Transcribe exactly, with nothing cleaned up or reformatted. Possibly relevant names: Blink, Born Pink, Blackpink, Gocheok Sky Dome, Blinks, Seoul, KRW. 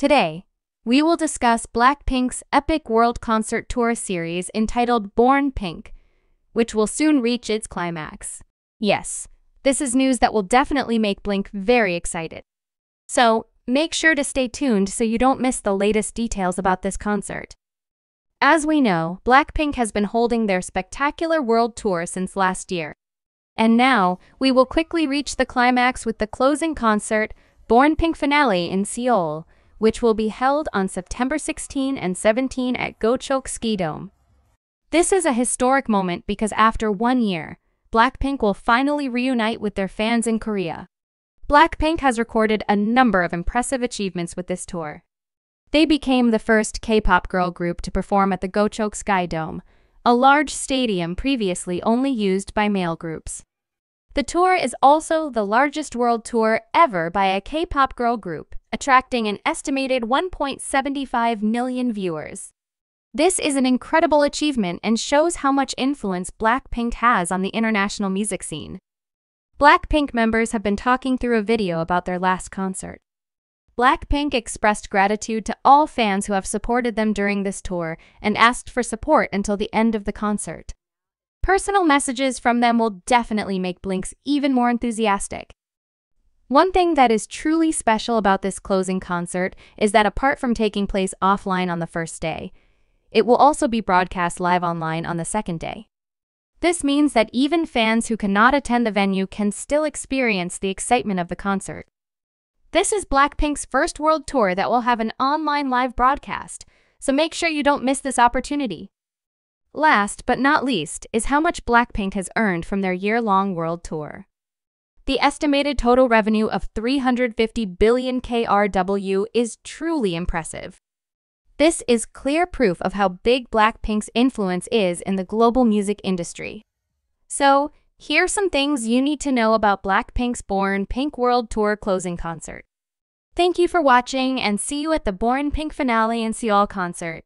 Today, we will discuss Blackpink's epic world concert tour series entitled Born Pink, which will soon reach its climax. Yes, this is news that will definitely make Blink very excited. So, make sure to stay tuned so you don't miss the latest details about this concert. As we know, Blackpink has been holding their spectacular world tour since last year. And now, we will quickly reach the climax with the closing concert, Born Pink Finale in Seoul, which will be held on September sixteenth and seventeenth at Gocheok Sky Dome. This is a historic moment because after one year, Blackpink will finally reunite with their fans in Korea. Blackpink has recorded a number of impressive achievements with this tour. They became the first K-pop girl group to perform at the Gocheok Sky Dome, a large stadium previously only used by male groups. The tour is also the largest world tour ever by a K-pop girl group, attracting an estimated one point seven five million viewers. This is an incredible achievement and shows how much influence Blackpink has on the international music scene. Blackpink members have been talking through a video about their last concert. Blackpink expressed gratitude to all fans who have supported them during this tour and asked for support until the end of the concert. Personal messages from them will definitely make Blink's even more enthusiastic. One thing that is truly special about this closing concert is that apart from taking place offline on the first day, it will also be broadcast live online on the second day. This means that even fans who cannot attend the venue can still experience the excitement of the concert. This is Blackpink's first world tour that will have an online live broadcast, so make sure you don't miss this opportunity. Last but not least is how much Blackpink has earned from their year-long world tour. The estimated total revenue of three hundred fifty billion K R W is truly impressive. This is clear proof of how big Blackpink's influence is in the global music industry. So, here are some things you need to know about Blackpink's Born Pink World Tour closing concert. Thank you for watching and see you at the Born Pink Finale in Seoul concert.